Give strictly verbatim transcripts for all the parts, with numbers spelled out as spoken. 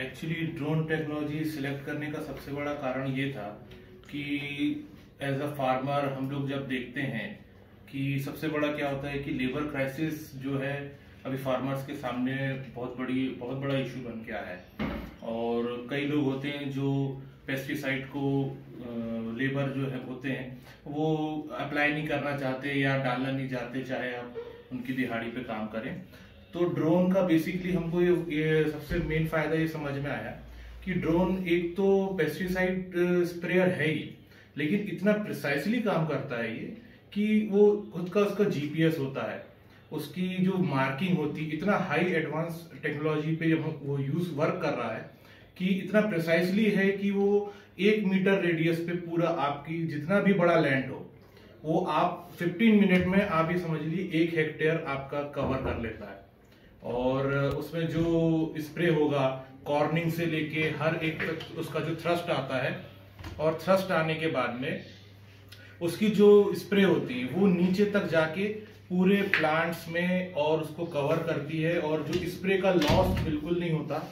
Actually drone technology select करने का सबसे बड़ा कारण ये था कि एज अ फार्मर हम लोग जब देखते हैं कि सबसे बड़ा क्या होता है कि लेबर क्राइसिस जो है अभी फार्मर्स के सामने बहुत बड़ी बहुत बड़ा इशू बन गया है। और कई लोग होते हैं जो पेस्टिसाइड को लेबर जो है होते हैं वो अप्लाई नहीं करना चाहते या डालना नहीं चाहते, चाहे आप उनकी दिहाड़ी पे काम करें। तो ड्रोन का बेसिकली हमको ये, ये सबसे मेन फायदा ये समझ में आया कि ड्रोन एक तो पेस्टिसाइड स्प्रेयर है ही, लेकिन इतना प्रिसाइसली काम करता है ये कि वो खुद का उसका जीपीएस होता है, उसकी जो मार्किंग होती है, इतना हाई एडवांस टेक्नोलॉजी पे जब वो यूज वर्क कर रहा है कि इतना प्रिसाइसली है कि वो एक मीटर रेडियस पे पूरा आपकी जितना भी बड़ा लैंड हो वो आप पंद्रह मिनट में आप ये समझ लीजिए एक हेक्टेयर आपका कवर कर लेता है। और उसमें जो स्प्रे होगा कॉर्निंग से लेके हर एक तक उसका जो थ्रस्ट आता है, और थ्रस्ट आने के बाद में उसकी जो स्प्रे होती है वो नीचे तक जाके पूरे प्लांट्स में और उसको कवर करती है, और जो स्प्रे का लॉस बिल्कुल नहीं होता।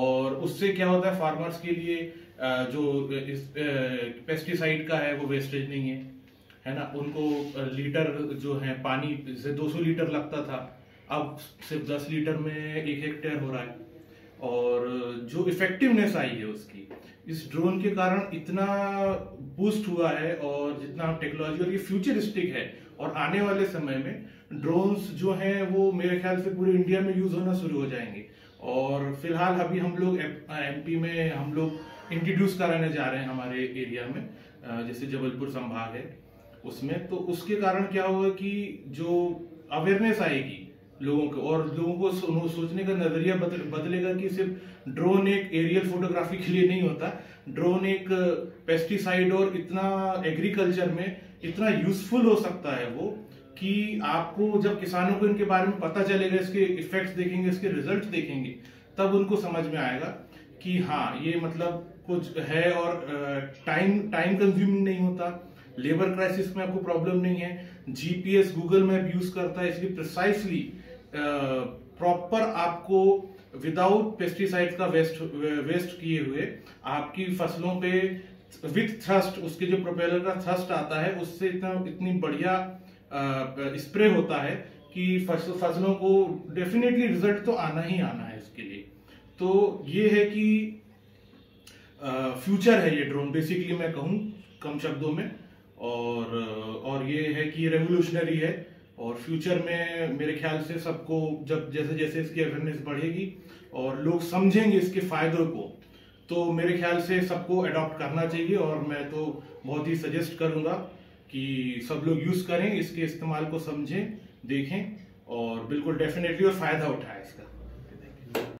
और उससे क्या होता है फार्मर्स के लिए जो पेस्टिसाइड का है वो वेस्टेज नहीं है, है ना। उनको लीटर जो है पानी से दो सौ लीटर लगता था, अब सिर्फ दस लीटर में एक हेक्टेयर हो रहा है। और जो इफेक्टिवनेस आई है उसकी इस ड्रोन के कारण इतना बूस्ट हुआ है, और जितना हम टेक्नोलॉजी और ये फ्यूचरिस्टिक है, और आने वाले समय में ड्रोन्स जो हैं वो मेरे ख्याल से पूरे इंडिया में यूज होना शुरू हो जाएंगे। और फिलहाल अभी हम लोग एमपी में हम लोग इंट्रोड्यूस कराने जा रहे हैं हमारे एरिया में, जैसे जबलपुर संभाग है उसमें। तो उसके कारण क्या होगा कि जो अवेयरनेस आएगी लोगों को, और लोगों को सोचने का नजरिया बदलेगा कि सिर्फ ड्रोन एक एरियल फोटोग्राफी के लिए नहीं होता, ड्रोन एक पेस्टिसाइड और इतना एग्रीकल्चर में इतना यूजफुल हो सकता है वो कि आपको जब किसानों को इनके बारे में पता चलेगा, इसके इफेक्ट्स देखेंगे, इसके रिजल्ट देखेंगे, तब उनको समझ में आएगा कि हाँ ये मतलब कुछ है। और टाइम टाइम कंज्यूमिंग नहीं होता, लेबर क्राइसिस में आपको प्रॉब्लम नहीं है, जीपीएस गूगल मैप यूज करता है, इसलिए प्रिसाइसली प्रॉपर आपको विदाउट पेस्टिसाइड का वेस्ट वेस्ट किए हुए आपकी फसलों पे विथ थ्रस्ट उसके जो प्रोपेलर का थ्रस्ट आता है उससे इतना इतनी बढ़िया स्प्रे होता है कि फसल फसलों को डेफिनेटली रिजल्ट तो आना ही आना है इसके लिए। तो ये है कि फ्यूचर है ये ड्रोन बेसिकली, मैं कहूँ कम शब्दों में। और और ये है कि रेवोल्यूशनरी है, और फ्यूचर में मेरे ख्याल से सबको जब जैसे जैसे इसकी अवेयरनेस बढ़ेगी और लोग समझेंगे इसके फायदों को, तो मेरे ख्याल से सबको अडॉप्ट करना चाहिए। और मैं तो बहुत ही सजेस्ट करूंगा कि सब लोग यूज़ करें, इसके इस्तेमाल को समझें, देखें और बिल्कुल डेफिनेटली और फ़ायदा उठाएं इसका।